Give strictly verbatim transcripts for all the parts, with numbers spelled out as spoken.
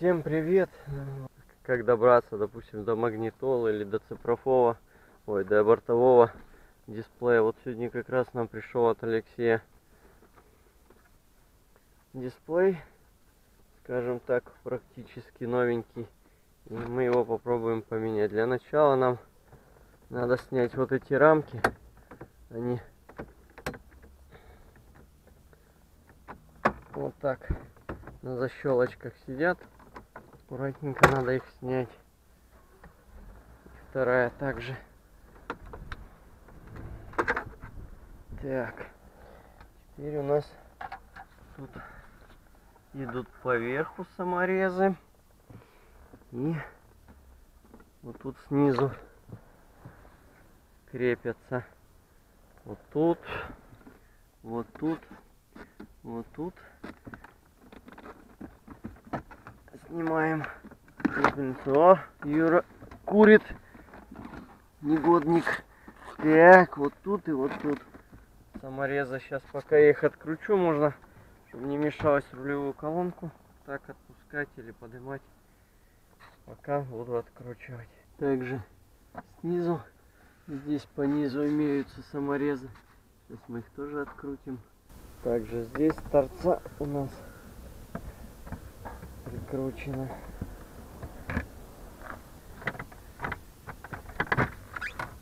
Всем привет! Как добраться, допустим, до магнитолы или до цифрового, ой, до бортового дисплея. Вот сегодня как раз нам пришел от Алексея дисплей, скажем так, практически новенький. И мы его попробуем поменять. Для начала нам надо снять вот эти рамки. Они вот так на защелочках сидят. Аккуратненько надо их снять. Вторая также. Так. Теперь у нас тут идут поверху саморезы. И вот тут снизу крепятся. Вот тут. Вот тут. Вот тут. Снимаем. О, Юра курит. Негодник. Так, вот тут и вот тут. Саморезы. Сейчас пока я их откручу, можно, чтобы не мешалось рулевую колонку. Так отпускать или поднимать. Пока буду откручивать. Также снизу. Здесь по низу имеются саморезы. Сейчас мы их тоже открутим. Также здесь торца у нас прикручена.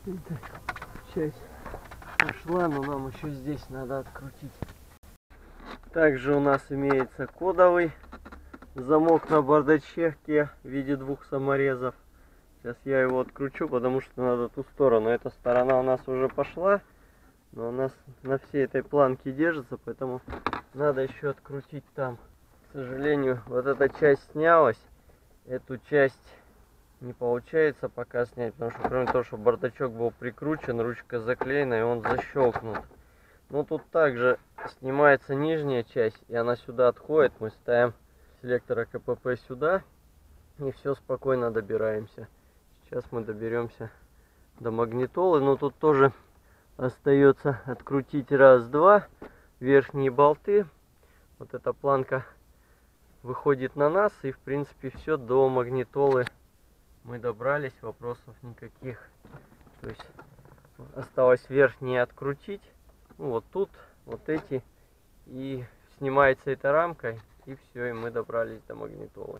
Эта часть пошла, но нам еще здесь надо открутить. Также у нас имеется кодовый замок на бардачке в виде двух саморезов. Сейчас я его откручу, потому что надо ту сторону. Эта сторона у нас уже пошла, но у нас на всей этой планке держится, поэтому надо еще открутить там. К сожалению, вот эта часть снялась. Эту часть не получается пока снять, потому что кроме того, что бардачок был прикручен, ручка заклеена и он защелкнут. Но тут также снимается нижняя часть, и она сюда отходит. Мы ставим селектора КПП сюда, и все спокойно добираемся. Сейчас мы доберемся до магнитолы, но тут тоже остается открутить раз-два верхние болты. Вот эта планка выходит на нас, и в принципе все, до магнитолы мы добрались, вопросов никаких. То есть осталось верхние открутить, ну, вот тут, вот эти, и снимается эта рамка, и все, и мы добрались до магнитолы.